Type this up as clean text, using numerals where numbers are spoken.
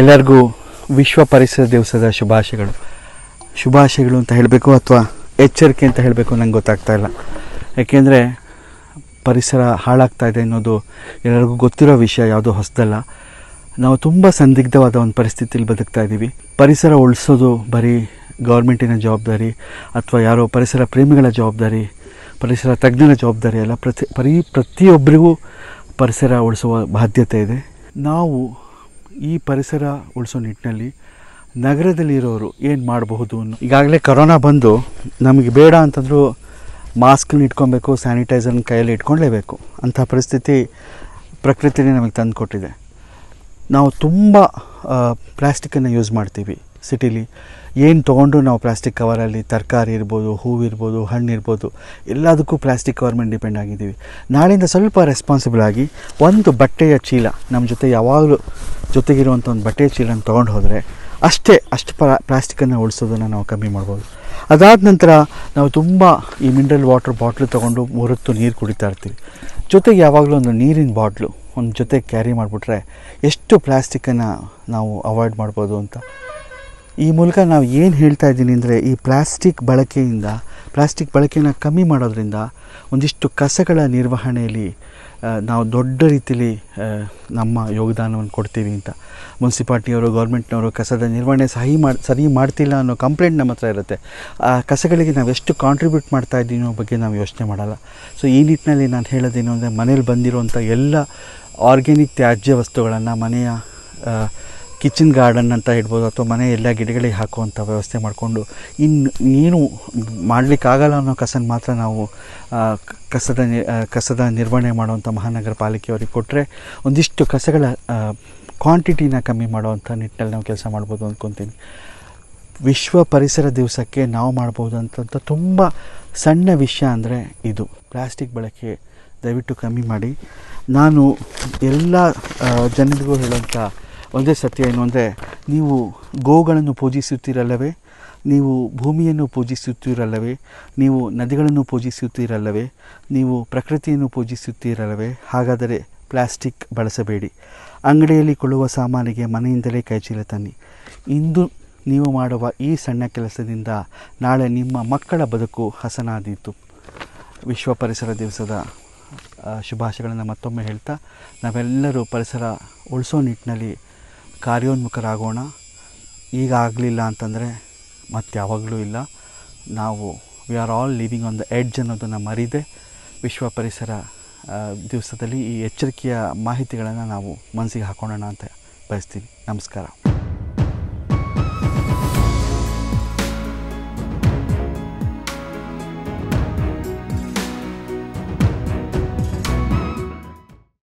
ಎಲ್ಲರಿಗೂ ವಿಶ್ವ ಪರಿಸರ ದಿವಸದ ಶುಭಾಶಯಗಳು ಅಂತ ಹೇಳಬೇಕು ಅಥವಾ ಎಚ್ಚರಿಕೆ ಅಂತ ಹೇಳಬೇಕು ನನಗೆ ಗೊತ್ತಾಗ್ತಾ ಇಲ್ಲ. ಯಾಕೆಂದರೆ ಪರಿಸರ ಹಾಳಾಗ್ತಾ ಇದೆ ಅನ್ನೋದು ಎಲ್ಲರಿಗೂ ಗೊತ್ತಿರೋ ವಿಷಯ, ಯಾವುದೋ ಹೊಸದಲ್ಲ. ನಾವು ತುಂಬ ಸಂದಿಗ್ಧವಾದ ಒಂದು ಪರಿಸ್ಥಿತಿಯಲ್ಲಿ ಬದುಕ್ತಾ ಇದ್ದೀವಿ. ಪರಿಸರ ಉಳಿಸೋದು ಬರೀ ಗೌರ್ಮೆಂಟಿನ ಜವಾಬ್ದಾರಿ ಅಥವಾ ಯಾರೋ ಪರಿಸರ ಪ್ರೇಮಿಗಳ ಜವಾಬ್ದಾರಿ, ಪರಿಸರ ತಜ್ಞರ ಜವಾಬ್ದಾರಿ ಅಲ್ಲ. ಪ್ರತಿಯೊಬ್ಬರಿಗೂ ಪರಿಸರ ಉಳಿಸುವ ಬಾಧ್ಯತೆ ಇದೆ. ನಾವು ಈ ಪರಿಸರ ಉಳಿಸೋ ನಿಟ್ಟಿನಲ್ಲಿ ನಗರದಲ್ಲಿರೋರು ಏನು ಮಾಡಬಹುದು ಅನ್ನೋ, ಈಗಾಗಲೇ ಕರೋನಾ ಬಂದು ನಮಗೆ ಬೇಡ ಅಂತಂದರೂ ಮಾಸ್ಕನ್ನು ಇಟ್ಕೊಬೇಕು, ಸ್ಯಾನಿಟೈಸರ್ನ ಕೈಯಲ್ಲಿ ಇಟ್ಕೊಳ್ಳೇಬೇಕು ಅಂಥ ಪರಿಸ್ಥಿತಿ ಪ್ರಕೃತಿನೇ ನಮಗೆ ತಂದು ಕೊಟ್ಟಿದೆ. ನಾವು ತುಂಬ ಪ್ಲ್ಯಾಸ್ಟಿಕ್ಕನ್ನು ಯೂಸ್ ಮಾಡ್ತೀವಿ ಸಿಟಿಲಿ. ಏನು ತೊಗೊಂಡು ನಾವು ಪ್ಲ್ಯಾಸ್ಟಿಕ್ ಕವರಲ್ಲಿ ತರಕಾರಿ ಇರ್ಬೋದು, ಹೂವಿರ್ಬೋದು, ಹಣ್ಣಿರ್ಬೋದು, ಎಲ್ಲದಕ್ಕೂ ಪ್ಲ್ಯಾಸ್ಟಿಕ್ ಕವರ್ ಮೇಲೆ ಡಿಪೆಂಡ್ ಆಗಿದ್ದೀವಿ. ನಾಳೆಯಿಂದ ಸ್ವಲ್ಪ ರೆಸ್ಪಾನ್ಸಿಬಲ್ ಆಗಿ ಒಂದು ಬಟ್ಟೆಯ ಚೀಲ, ನಮ್ಮ ಜೊತೆ ಯಾವಾಗಲೂ ಜೊತೆಗಿರುವಂಥ ಒಂದು ಬಟ್ಟೆಯ ಚೀಲನ ತೊಗೊಂಡು ಹೋದರೆ ಅಷ್ಟು ಪ್ಲ್ಯಾಸ್ಟಿಕ್ಕನ್ನು ಉಳಿಸೋದನ್ನು ನಾವು ಕಮ್ಮಿ ಮಾಡ್ಬೋದು. ಅದಾದ ನಂತರ ನಾವು ತುಂಬ ಈ ಮಿನರಲ್ ವಾಟರ್ ಬಾಟ್ಲು ತೊಗೊಂಡು ಹೊರತು ನೀರು ಕುಡಿತಾ ಇರ್ತೀವಿ. ಜೊತೆಗೆ ಯಾವಾಗಲೂ ಒಂದು ನೀರಿನ ಬಾಟ್ಲು ಒಂದು ಜೊತೆ ಕ್ಯಾರಿ ಮಾಡಿಬಿಟ್ರೆ ಎಷ್ಟು ಪ್ಲ್ಯಾಸ್ಟಿಕ್ಕನ್ನು ನಾವು ಅವಾಯ್ಡ್ ಮಾಡ್ಬೋದು ಅಂತ. ಈ ಮೂಲಕ ನಾವು ಏನು ಹೇಳ್ತಾ ಇದ್ದೀನಿ ಅಂದರೆ, ಈ ಪ್ಲ್ಯಾಸ್ಟಿಕ್ ಬಳಕೆಯನ್ನು ಕಮ್ಮಿ ಮಾಡೋದ್ರಿಂದ ಒಂದಿಷ್ಟು ಕಸಗಳ ನಿರ್ವಹಣೆಯಲ್ಲಿ ನಾವು ದೊಡ್ಡ ರೀತಿಯಲ್ಲಿ ನಮ್ಮ ಯೋಗದಾನವನ್ನು ಕೊಡ್ತೀವಿ ಅಂತ. ಮುನ್ಸಿಪಾಲ್ಟಿಯವರು, ಗೌರ್ಮೆಂಟ್ನವರು ಕಸದ ನಿರ್ವಹಣೆ ಸರಿ ಮಾಡ್ತಿಲ್ಲ ಅನ್ನೋ ಕಂಪ್ಲೇಂಟ್ ನಮ್ಮ ಹತ್ರ ಇರುತ್ತೆ. ಆ ಕಸಗಳಿಗೆ ನಾವು ಎಷ್ಟು ಕಾಂಟ್ರಿಬ್ಯೂಟ್ ಮಾಡ್ತಾ ಇದ್ದೀವಿ ಅನ್ನೋ ಬಗ್ಗೆ ನಾವು ಯೋಚನೆ ಮಾಡಲ್ಲ. ಸೊ ಈ ನಿಟ್ಟಿನಲ್ಲಿ ನಾನು ಹೇಳೋದೇನು ಅಂದರೆ, ಮನೇಲಿ ಬಂದಿರುವಂಥ ಎಲ್ಲ ಆರ್ಗ್ಯಾನಿಕ್ ತ್ಯಾಜ್ಯ ವಸ್ತುಗಳನ್ನು ಮನೆಯ ಕಿಚನ್ ಗಾರ್ಡನ್ ಅಂತ ಇಡ್ಬೋದು ಅಥವಾ ಮನೆ ಎಲ್ಲ ಗಿಡಗಳಿಗೆ ಹಾಕುವಂಥ ವ್ಯವಸ್ಥೆ ಮಾಡಿಕೊಂಡು ಇನ್ನೇನು ಮಾಡಲಿಕ್ಕಾಗಲ್ಲ ಅನ್ನೋ ಕಸನ ಮಾತ್ರ ನಾವು ಕಸದ ನಿರ್ವಹಣೆ ಮಾಡುವಂಥ ಮಹಾನಗರ ಪಾಲಿಕೆಯವರಿಗೆ ಕೊಟ್ಟರೆ ಒಂದಿಷ್ಟು ಕಸಗಳ ಕ್ವಾಂಟಿಟಿನ ಕಮ್ಮಿ ಮಾಡುವಂಥ ನಿಟ್ಟಿನಲ್ಲಿ ನಾವು ಕೆಲಸ ಮಾಡ್ಬೋದು ಅಂದ್ಕೊತೀನಿ. ವಿಶ್ವ ಪರಿಸರ ದಿವಸಕ್ಕೆ ನಾವು ಮಾಡ್ಬೋದು ಅಂತಂತ ತುಂಬ ಸಣ್ಣ ವಿಷಯ ಅಂದರೆ ಇದು. ಪ್ಲ್ಯಾಸ್ಟಿಕ್ ಬಳಕೆ ದಯವಿಟ್ಟು ಕಮ್ಮಿ ಮಾಡಿ. ನಾನು ಎಲ್ಲ ಜನರಿಗೂ ಹೇಳುವಂಥ ಒಂದೇ ಸತ್ಯ ಏನು ಅಂದರೆ, ನೀವು ಗೋಗಳನ್ನು ಪೂಜಿಸುತ್ತೀರಲ್ಲವೇ, ನೀವು ಭೂಮಿಯನ್ನು ಪೂಜಿಸುತ್ತೀರಲ್ಲವೇ, ನೀವು ನದಿಗಳನ್ನು ಪೂಜಿಸುತ್ತೀರಲ್ಲವೇ, ನೀವು ಪ್ರಕೃತಿಯನ್ನು ಪೂಜಿಸುತ್ತೀರಲ್ಲವೇ? ಹಾಗಾದರೆ ಪ್ಲ್ಯಾಸ್ಟಿಕ್ ಬಳಸಬೇಡಿ. ಅಂಗಡಿಯಲ್ಲಿ ಕೊಳ್ಳುವ ಸಾಮಾನಿಗೆ ಮನೆಯಿಂದಲೇ ಕೈಚೀಲ ತನ್ನಿ. ಇಂದು ನೀವು ಮಾಡುವ ಈ ಸಣ್ಣ ಕೆಲಸದಿಂದ ನಾಳೆ ನಿಮ್ಮ ಮಕ್ಕಳ ಬದುಕು ಹಸನಾದೀತು. ವಿಶ್ವ ಪರಿಸರ ದಿವಸದ ಶುಭಾಶಯಗಳನ್ನು ಮತ್ತೊಮ್ಮೆ ಹೇಳ್ತಾ, ನಾವೆಲ್ಲರೂ ಪರಿಸರ ಉಳಿಸೋ ನಿಟ್ಟಿನಲ್ಲಿ ಕಾರ್ಯೋನ್ಮುಖರಾಗೋಣ. ಈಗ ಆಗಲಿಲ್ಲ ಅಂತಂದರೆ ಮತ್ತೆ ಯಾವಾಗಲೂ ಇಲ್ಲ. ನಾವು we are all living on the edge ಅನ್ನೋದನ್ನು ಮರಿದೆ ವಿಶ್ವ ಪರಿಸರ ದಿವಸದಲ್ಲಿ ಈ ಎಚ್ಚರಿಕೆಯ ಮಾಹಿತಿಗಳನ್ನು ನಾವು ಮನಸ್ಸಿಗೆ ಹಾಕೋಣ ಅಂತ ಬಯಸ್ತೀವಿ. ನಮಸ್ಕಾರ.